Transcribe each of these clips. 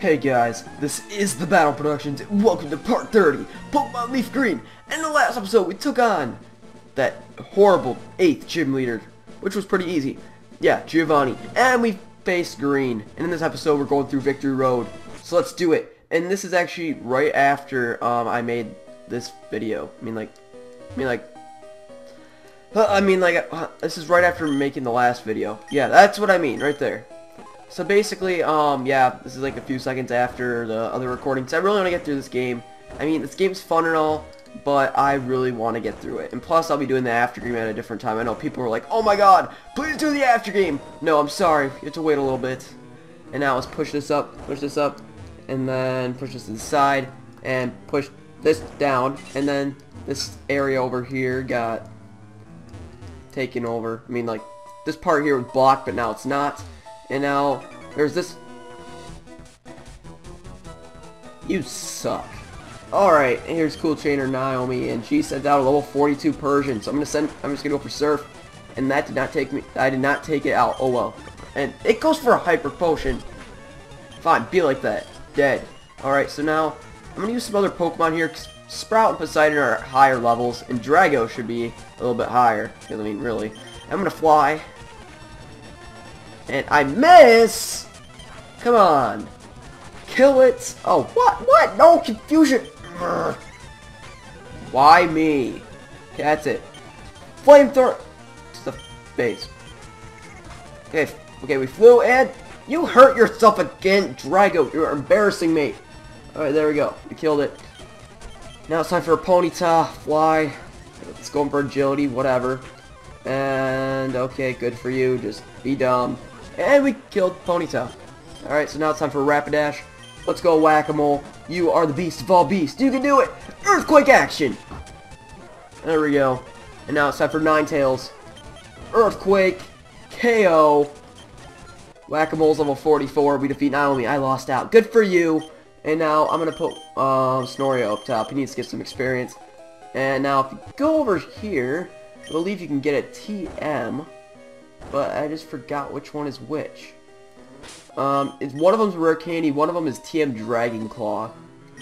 Hey guys, this is the Battle Productions, and welcome to part 30, Pokemon Leaf Green. In the last episode, we took on that horrible 8th gym leader, which was pretty easy. Yeah, Giovanni, and we faced Green. And in this episode, we're going through Victory Road, so let's do it. And this is actually right after I made this video. This is right after making the last video. Yeah, that's what I mean, right there. So basically, yeah, this is like a few seconds after the other recordings. I really want to get through this game. I mean, this game's fun and all, but I really want to get through it. And plus, I'll be doing the after game at a different time. I know people are like, oh my god, please do the after game. No, I'm sorry. You have to wait a little bit. And now let's push this up, and then push this inside, and push this down. And then this area over here got taken over. I mean, like, this part here was blocked, but now it's not. And now, there's this... You suck. Alright, and here's Cooltrainer Naomi, and she sent out a level 42 Persian, so I'm just gonna go for Surf, and that did not take me, I did not take it out, oh well. And it goes for a Hyper Potion. Fine, be like that. Dead. Alright, so now, I'm gonna use some other Pokemon here, because Sprout and Poseidon are at higher levels, and Drago should be a little bit higher, because I mean, really. I'm gonna Fly. And I miss! Come on. Kill it. Oh, what? What? No, confusion. Urgh. Why me? Okay, that's it. Flamethrower. It's the face. Okay, okay, we flew and you hurt yourself again, Drago. You're embarrassing me. Alright, there we go. We killed it. Now it's time for a Ponytail. Fly. It's going for agility, whatever. And, okay, good for you. Just be dumb. And we killed Ponytail. Alright, so now it's time for Rapidash. Let's go, Whack-A-Mole. You are the beast of all beasts. You can do it! Earthquake action! There we go. And now it's time for Ninetales. Earthquake. KO. Whack-A-Mole's level 44. We defeat Naomi. I lost out. Good for you. And now I'm going to put Snorio up top. He needs to get some experience. And now if you go over here, I believe you can get a TM. But I just forgot which one is which. One of them's Rare Candy, one of them is TM Dragon Claw.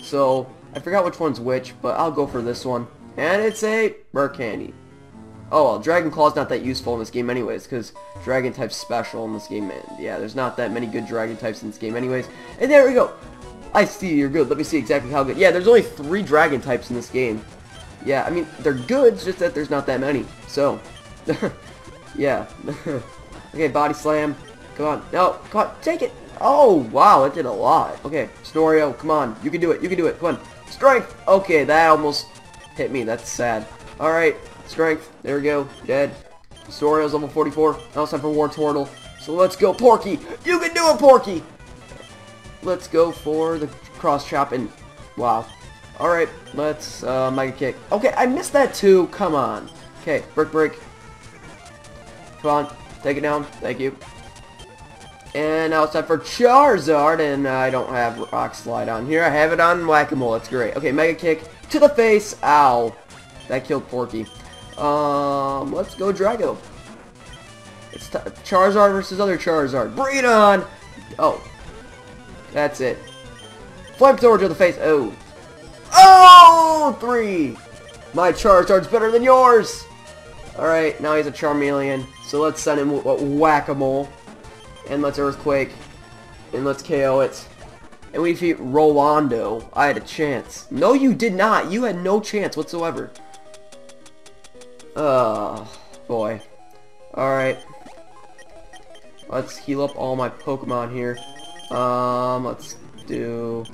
So, I forgot which one's which, but I'll go for this one. And it's a Rare Candy. Oh, well, Dragon Claw's not that useful in this game anyways, because Dragon type's special in this game. Yeah, there's not that many good Dragon types in this game anyways. And there we go! I see, you're good. Let me see exactly how good. Yeah, there's only 3 Dragon types in this game. Yeah, I mean, they're good, it's just that there's not that many. So, yeah. Okay, body slam. Come on. No, come on. Take it. Oh, wow. That did a lot. Okay, Storio. Come on. You can do it. You can do it. Come on. Strength. Okay, that almost hit me. That's sad. All right. Strength. There we go. Dead. Storio's level 44. Now it's time for Wartortle. So let's go, Porky. You can do it, Porky. Let's go for the cross chop and... Wow. All right. Let's Mega Kick. Okay, I missed that too. Come on. Okay, Brick Break. Come on, take it down. Thank you. And now it's time for Charizard, and I don't have Rock Slide on here. I have it on Whack-A-Mole. That's great. Okay, Mega Kick to the face. Ow. That killed Porky. Let's go Drago. It's Charizard versus other Charizard. Bring it on. Oh. That's it. Flamethrower to the face. Oh. Oh! 3. My Charizard's better than yours. Alright, now he's a Charmeleon, so let's send him Whack-A-Mole, and let's Earthquake, and let's KO it, and we defeat Rolando. I had a chance. No, you did not. You had no chance whatsoever. Oh, boy. Alright. Let's heal up all my Pokemon here. Let's do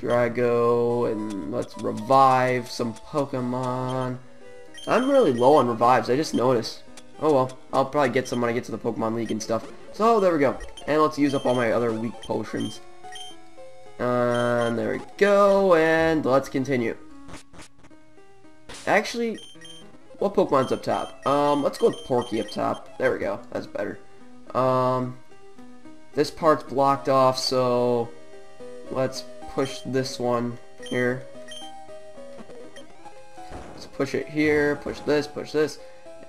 Drago, and let's revive some Pokemon. I'm really low on revives, I just noticed. Oh well, I'll probably get some when I get to the Pokemon League and stuff. So, there we go. And let's use up all my other weak potions. And there we go, and let's continue. Actually, what Pokemon's up top? Let's go with Porky up top. There we go, that's better. This part's blocked off, so let's push this one here. Push it here, push this,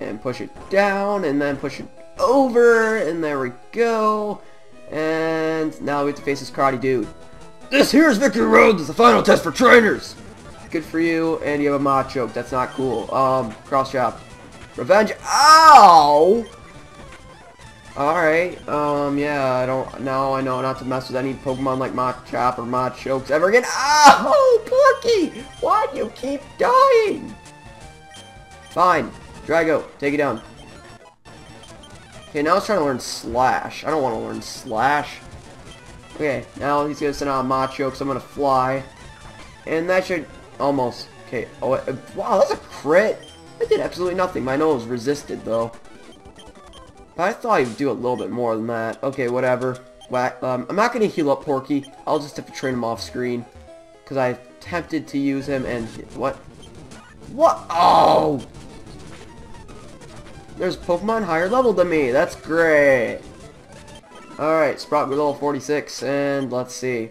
and push it down, and then push it over, and there we go. And now we have to face this karate dude. This here is Victory Road. This is the final test for trainers. Good for you, and you have a Machoke. That's not cool. Cross shop. Revenge. Ow! Alright, yeah, now I know not to mess with any Pokemon like Machop or Machokes ever again. Oh, Porky! Why do you keep dying? Fine. Drago, take it down. Okay, now it's trying to learn Slash. I don't want to learn Slash. Okay, now he's gonna send out a Machoke, so I'm gonna fly. And that should almost... Okay, oh, wow, that's a crit! I did absolutely nothing. My nose resisted, though. But I thought he'd do a little bit more than that. Okay, whatever. Whack. I'm not going to heal up Porky. I'll just have to train him off screen. Because I attempted to use him and... What? What? Oh! There's Pokemon higher level than me. That's great. Alright, Sprout with level 46. And let's see.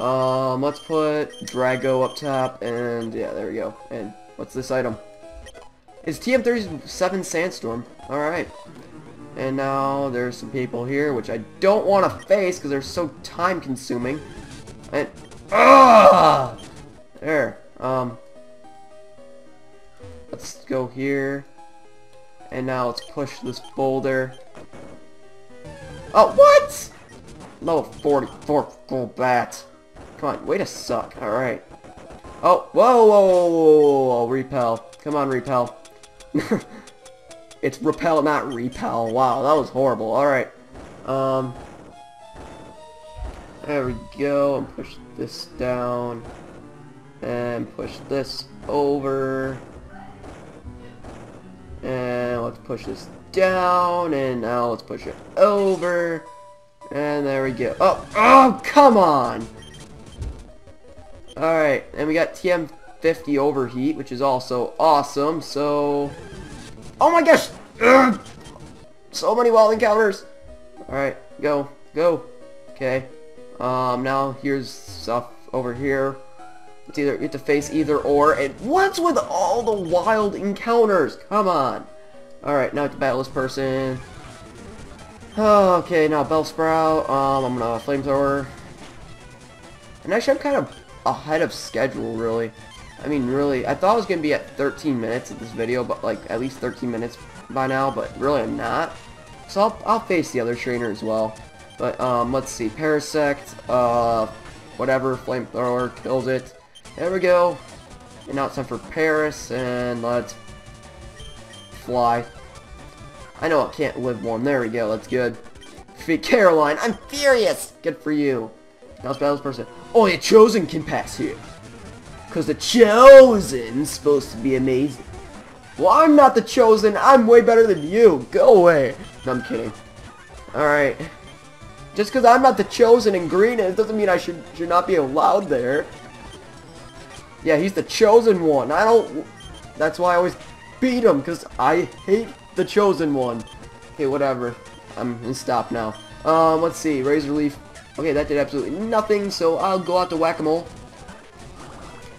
Let's put Drago up top. And yeah, there we go. And what's this item? It's TM37 Sandstorm. Alright. And now there's some people here, which I don't want to face because they're so time-consuming. And there. Let's go here. And now let's push this boulder. Oh, what? Level 44 full bat. Come on, way to suck. All right. Oh, whoa, whoa, whoa, whoa, whoa. Repel. Come on, repel. It's repel, not repel. Wow, that was horrible. Alright. There we go. And push this down. And push this over. And let's push this down. And now let's push it over. And there we go. Oh, oh, come on! Alright, and we got TM50 overheat, which is also awesome, so... Oh my gosh! Ugh. So many wild encounters! Alright, go. Go. Okay. Now here's stuff over here. It's either, you have to face either or, and what's with all the wild encounters? Come on! Alright, now I have to battle this person. Oh, okay, now Bellsprout. I'm gonna flamethrower. And actually I'm kind of ahead of schedule, really. I mean, really, I thought I was going to be at 13 minutes of this video, but, like, at least 13 minutes by now, but really I'm not. So I'll face the other trainer as well. But, let's see, Parasect, whatever, flamethrower, kills it. There we go. And now it's time for Paris, and let's fly. I know I can't live warm. There we go, that's good. Defeat Caroline, I'm furious! Good for you. Now it's battle this person. Only a Chosen can pass here. Because the Chosen's supposed to be amazing. Well, I'm not the Chosen. I'm way better than you. Go away. No, I'm kidding. Alright. Just because I'm not the Chosen in Green, it doesn't mean I should not be allowed there. Yeah, he's the Chosen one. I don't... That's why I always beat him, because I hate the Chosen one. Okay, whatever. I'm going to stop now. Let's see. Razor Leaf. Okay, that did absolutely nothing, so I'll go out to Whack-A-Mole.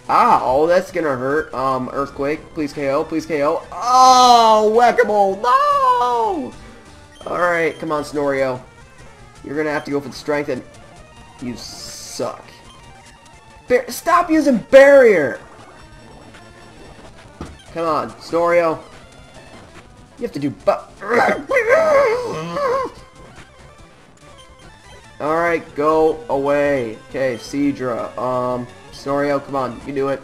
Ow, that's gonna hurt. Earthquake. Please KO. Please KO. Oh, Whack-A-Mole. No! Alright, come on, Storio. You're gonna have to go for the strength and... You suck. Stop using barrier! Come on, Storio. You have to do... Alright, go away. Okay, Seedra. Snorio, come on, you can do it.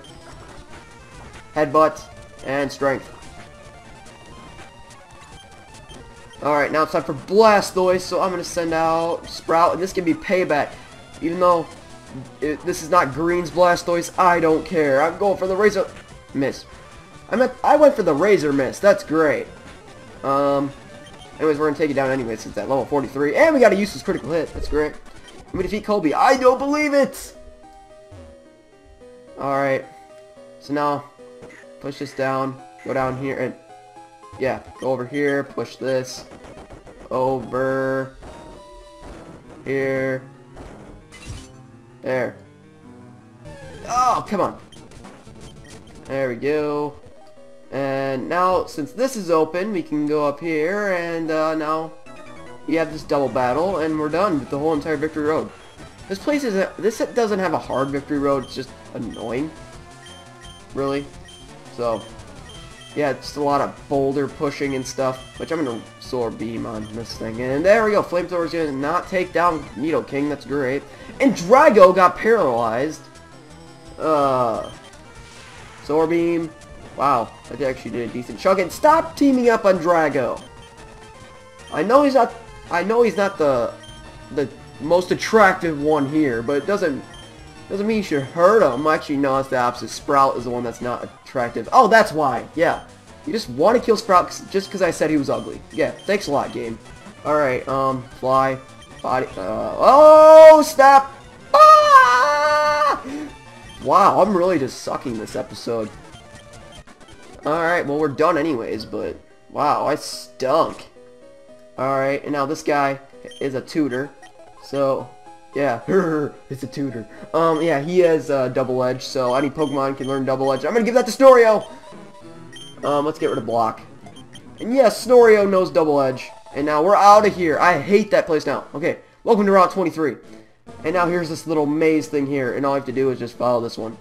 Headbutt and strength. Alright, now it's time for Blastoise, so I'm gonna send out Sprout, and this can be payback. Even though this is not Green's Blastoise, I don't care. I'm going for the Razor Miss. I went for the Razor Miss. That's great. Anyways, we're gonna take it down anyway since that level 43, and we got a useless critical hit. That's great. I'm gonna defeat Colby. I don't believe it. Alright, so now, push this down, go down here, and, yeah, go over here, push this, over, here, there. Oh, come on. There we go. And now, since this is open, we can go up here, and now, we have this double battle, and we're done with the whole entire Victory Road. This place is a, this set doesn't have a hard Victory Road. It's just annoying, really. So yeah, it's a lot of boulder pushing and stuff, which I'm gonna solar beam on this thing. And there we go. Flamethrower's gonna not take down Needle King. That's great. And Drago got paralyzed. Solar beam. Wow, that actually did a decent chunk. And stop teaming up on Drago. I know he's not the most attractive one here, but it doesn't mean you should hurt him. Actually, no, it's the opposite. Sprout is the one that's not attractive. Oh, that's why. Yeah, you just want to kill Sprout just because I said he was ugly. Yeah, thanks a lot, game. All right, fly, body. Oh, snap! Ah! Wow, I'm really just sucking this episode. All right, well we're done anyways, but wow, I stunk. All right, and now this guy is a tutor. So, yeah, it's a tutor. Yeah, he has Double Edge, so any Pokemon can learn Double Edge. I'm gonna give that to Storio! Let's get rid of Block. And yes, yeah, Storio knows Double Edge. And now we're out of here. I hate that place now. Okay, welcome to Route 23. And now here's this little maze thing here, and all I have to do is just follow this one.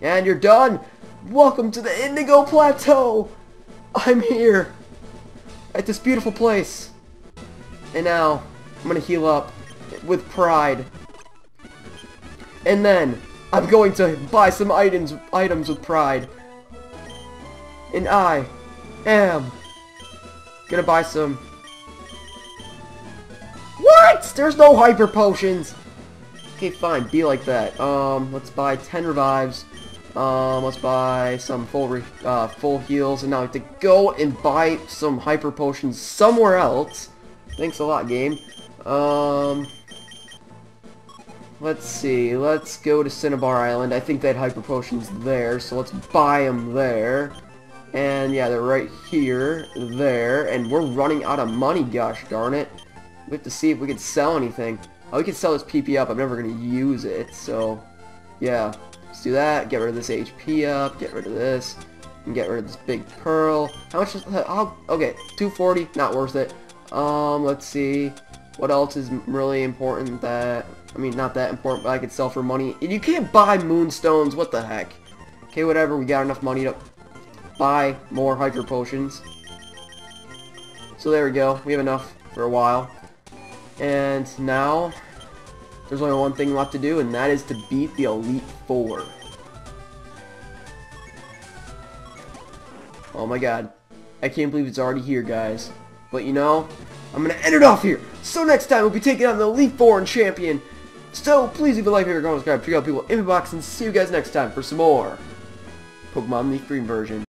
And you're done! Welcome to the Indigo Plateau! I'm here! At this beautiful place. And now I'm gonna heal up with pride, and then I'm going to buy some items with pride, and I am gonna buy some. What? There's no hyper potions. Okay, fine. Be like that. Let's buy 10 revives. Let's buy some full heals, and now I have to go and buy some hyper potions somewhere else. Thanks a lot, game. Let's see, let's go to Cinnabar Island. I think that hyper potion's there, so let's buy them there. And yeah, they're right here, there, and we're running out of money, gosh darn it. We have to see if we can sell anything. Oh, we can sell this PP up, I'm never gonna use it, so yeah. Let's do that, get rid of this HP up, get rid of this, and get rid of this big pearl. How much is that? Oh, okay, 240, not worth it. Let's see. What else is really important that... I mean, not that important, but I could sell for money. You can't buy moonstones, what the heck? Okay, whatever, we got enough money to buy more hyper potions. So there we go, we have enough for a while. And now, there's only one thing left to do, and that is to beat the Elite Four. Oh my god. I can't believe it's already here, guys. But you know... I'm going to end it off here. So next time, we'll be taking on the Elite Four and Champion. So please leave a like, favorite, comment, subscribe, check out people in the box, and see you guys next time for some more Pokemon Leaf Green version.